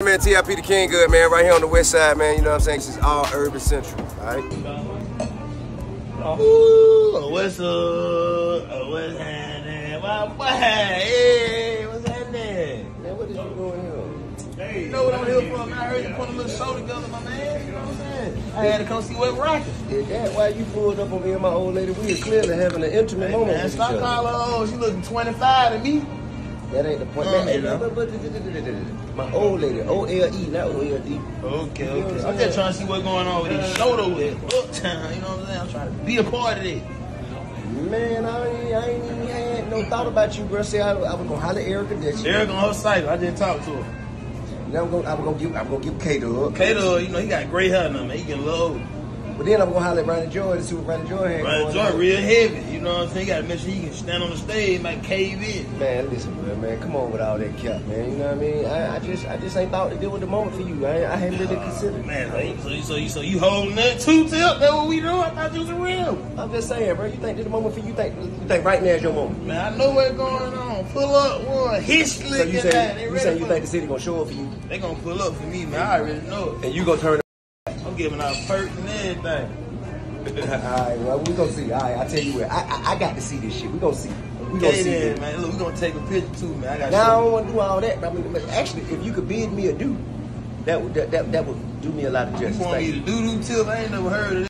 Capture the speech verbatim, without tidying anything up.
Man, T I P the King Good, man, right here on the west side, man, you know what I'm saying? This is all Urban Central, all right? Ooh, what's up? What's happening? My boy, hey, what's happening? Man, what is you doing here? Hey, you know what I'm here for, man. I heard you put a little show together, my man, you know what I'm saying? I had to come see what rockin'. Yeah, that why you pulled up on me and my old lady. We were clearly having an intimate hey, moment man, with stop each other. Calling her old. She looking twenty-five to me. That ain't the point. Um, man, man, my old lady, O L E, not O L D. Okay, okay. I'm just trying to see what's going on with this show though at Uptown, you know what I'm saying? I'm trying to be a part of it. Man, I ain't, I ain't even had no thought about you, bro. Say I, I was going to holler at Erica. That Erica on her site, I just talked to her. Now I'm going to give, I'm going to give Kato up. Kato, you know, he got gray hair now, man. He getting low. But then I'm going to holler at Brandon Jordan to see what Brandon Jordan had. Brandon Jordan real heavy, you know what I'm saying? You got to make sure he can stand on the stage like cave in. Man, listen, bro, man, come on with all that cap, man. You know what I mean? I, I just I just ain't thought to deal with the moment for you. I, I hadn't really uh, considered. Man, right? so, so, so you holding that two-tip? That's what we do? I thought you was real. I'm just saying, bro, you think this the moment for you? You think, you think right now is your moment? Man, I know what's going on. Pull up one. Hit slick. So you say you, say you think the city going to show up for you? They going to pull up for me, man. I already know it. And you going to turn giving out perks and everything. Alright, well, we gonna see. Alright, I tell you what, I, I I got to see this shit. We gonna see. We gonna okay, see then, man. Look, we gonna take a picture too, man. I got. Now I don't wanna do all that. But I mean, actually, if you could bid me a do, that would that, that that would do me a lot of justice. You want me to do do till I ain't never heard of this.